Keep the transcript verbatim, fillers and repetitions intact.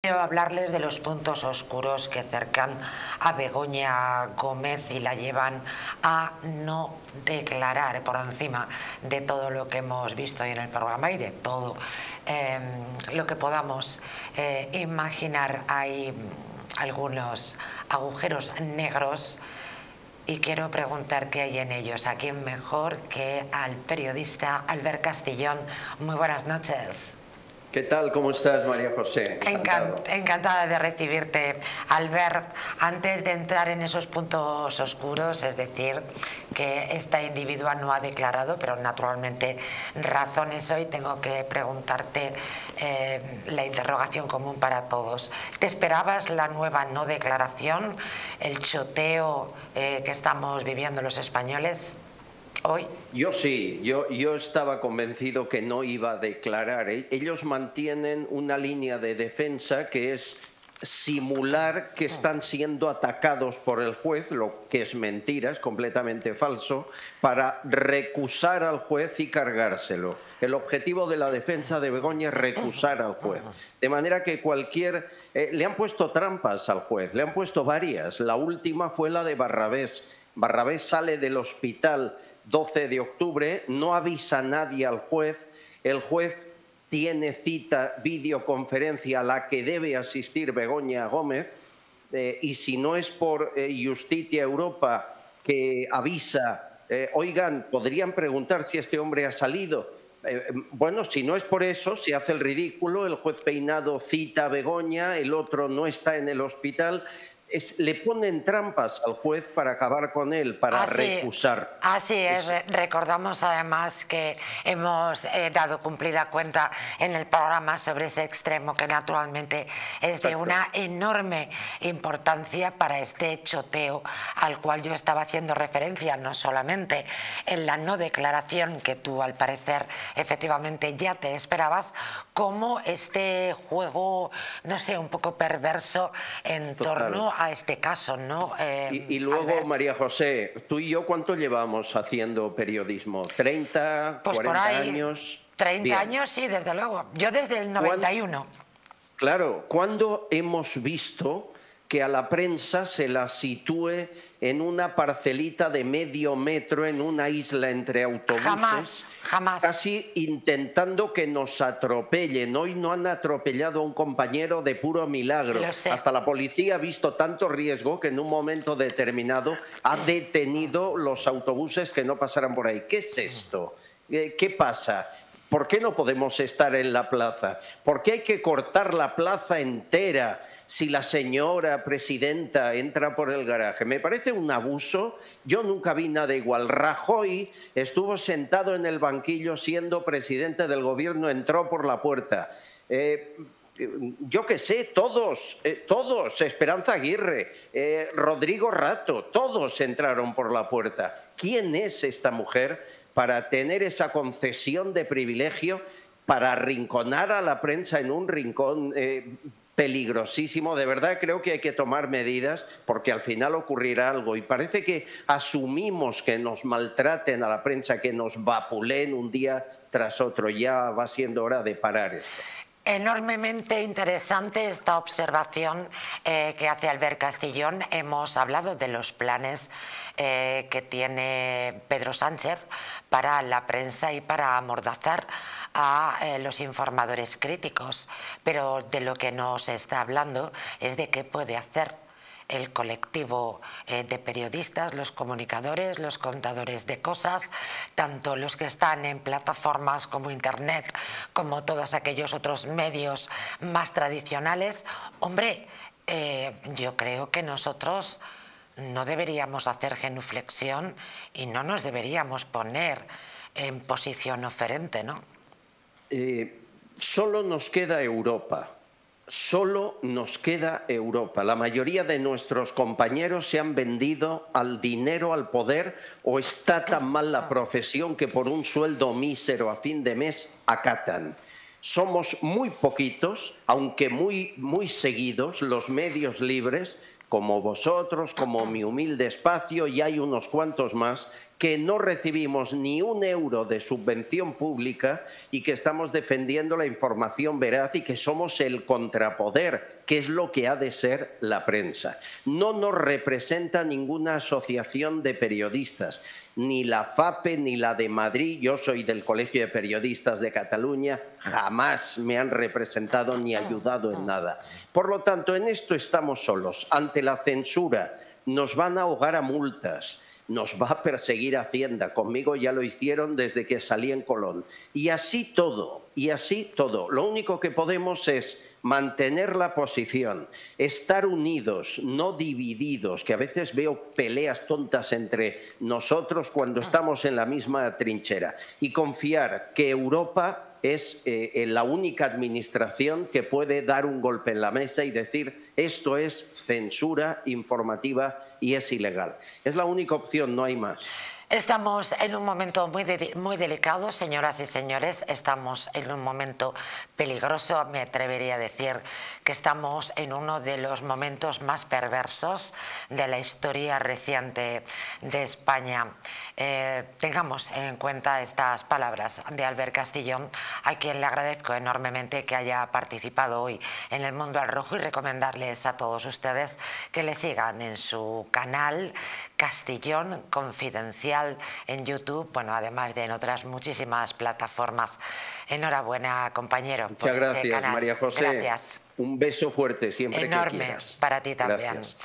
Quiero hablarles de los puntos oscuros que cercan a Begoña Gómez y la llevan a no declarar, por encima de todo lo que hemos visto hoy en el programa y de todo eh, lo que podamos eh, imaginar. Hay algunos agujeros negros y quiero preguntar qué hay en ellos. ¿A quién mejor que al periodista Albert Castillón? Muy buenas noches. ¿Qué tal? ¿Cómo estás, María José? Encant, encantada de recibirte, Albert. Antes de entrar en esos puntos oscuros, es decir, que esta individua no ha declarado, pero naturalmente razones hoy, tengo que preguntarte eh, la interrogación común para todos. ¿Te esperabas la nueva no declaración, el choteo eh, que estamos viviendo los españoles hoy? Yo sí, yo, yo estaba convencido que no iba a declarar. Ellos mantienen una línea de defensa que es simular que están siendo atacados por el juez, lo que es mentira, es completamente falso, para recusar al juez y cargárselo. El objetivo de la defensa de Begoña es recusar al juez. De manera que cualquier... Eh, le han puesto trampas al juez, le han puesto varias. La última fue la de Barrabés. Barrabés sale del hospital doce de octubre, no avisa a nadie al juez, el juez tiene cita, videoconferencia a la que debe asistir Begoña Gómez, eh, y si no es por eh, Justicia Europa que avisa, eh, oigan, podrían preguntar si este hombre ha salido. Eh, bueno, si no es por eso, se hace el ridículo, el juez Peinado cita a Begoña, el otro no está en el hospital. Es, le ponen trampas al juez para acabar con él, para así, recusar. Así es. Eso. Recordamos además que hemos eh, dado cumplida cuenta en el programa sobre ese extremo que naturalmente es Exacto. de una enorme importancia para este choteo al cual yo estaba haciendo referencia, no solamente en la no declaración que tú al parecer efectivamente ya te esperabas, como este juego, no sé, un poco perverso en Total. torno a... a este caso, ¿no? Eh, y, y luego, Albert, María José, tú y yo, ¿cuánto llevamos haciendo periodismo? ¿treinta, pues cuarenta por ahí, años? treinta Bien. Años, sí, desde luego. Yo desde el noventa y uno. Claro, ¿cuándo hemos visto que a la prensa se la sitúe en una parcelita de medio metro, en una isla entre autobuses? Jamás, jamás. Casi intentando que nos atropellen. Hoy no han atropellado a un compañero de puro milagro. Lo sé. Hasta la policía ha visto tanto riesgo que en un momento determinado ha detenido los autobuses que no pasaran por ahí. ¿Qué es esto? ¿Qué pasa? ¿Por qué no podemos estar en la plaza? ¿Por qué hay que cortar la plaza entera si la señora presidenta entra por el garaje? Me parece un abuso. Yo nunca vi nada igual. Rajoy estuvo sentado en el banquillo siendo presidente del gobierno, entró por la puerta. Eh, yo qué sé, todos, eh, todos, Esperanza Aguirre, eh, Rodrigo Rato, todos entraron por la puerta. ¿Quién es esta mujer para tener esa concesión de privilegio, para arrinconar a la prensa en un rincón eh, peligrosísimo? De verdad creo que hay que tomar medidas porque al final ocurrirá algo. Y parece que asumimos que nos maltraten a la prensa, que nos vapulen un día tras otro. Ya va siendo hora de parar esto. Enormemente interesante esta observación eh, que hace Albert Castillón. Hemos hablado de los planes eh, que tiene Pedro Sánchez para la prensa y para amordazar a eh, los informadores críticos. Pero de lo que no se está hablando es de qué puede hacer el colectivo eh, de periodistas, los comunicadores, los contadores de cosas, tanto los que están en plataformas como Internet, como todos aquellos otros medios más tradicionales. Hombre, eh, yo creo que nosotros no deberíamos hacer genuflexión y no nos deberíamos poner en posición oferente, ¿no? Eh, solo nos queda Europa. Solo nos queda Europa. La mayoría de nuestros compañeros se han vendido al dinero, al poder, o está tan mal la profesión que por un sueldo mísero a fin de mes acatan. Somos muy poquitos, aunque muy, muy seguidos, los medios libres, como vosotros, como Mi Humilde Espacio, y hay unos cuantos más que no recibimos ni un euro de subvención pública y que estamos defendiendo la información veraz y que somos el contrapoder, que es lo que ha de ser la prensa. No nos representa ninguna asociación de periodistas, ni la FAPE ni la de Madrid. Yo soy del Colegio de Periodistas de Cataluña, jamás me han representado ni ayudado en nada. Por lo tanto, en esto estamos solos. Ante la censura nos van a ahogar a multas. Nos va a perseguir Hacienda. Conmigo ya lo hicieron desde que salí en Colón. Y así todo, y así todo. Lo único que podemos es mantener la posición, estar unidos, no divididos, que a veces veo peleas tontas entre nosotros cuando estamos en la misma trinchera, y confiar que Europa es eh, la única administración que puede dar un golpe en la mesa y decir esto es censura informativa y es ilegal. Es la única opción, no hay más. Estamos en un momento muy, de, muy delicado, señoras y señores, estamos en un momento peligroso, me atrevería a decir que estamos en uno de los momentos más perversos de la historia reciente de España. Eh, tengamos en cuenta estas palabras de Albert Castillón, a quien le agradezco enormemente que haya participado hoy en El Mundo al Rojo, y recomendarles a todos ustedes que le sigan en su canal Castillón Confidencial en YouTube, bueno, además de en otras muchísimas plataformas. Enhorabuena, compañero. Muchas gracias, María José. Gracias. Un beso fuerte siempre. Enorme que quieras. Para ti también. Gracias.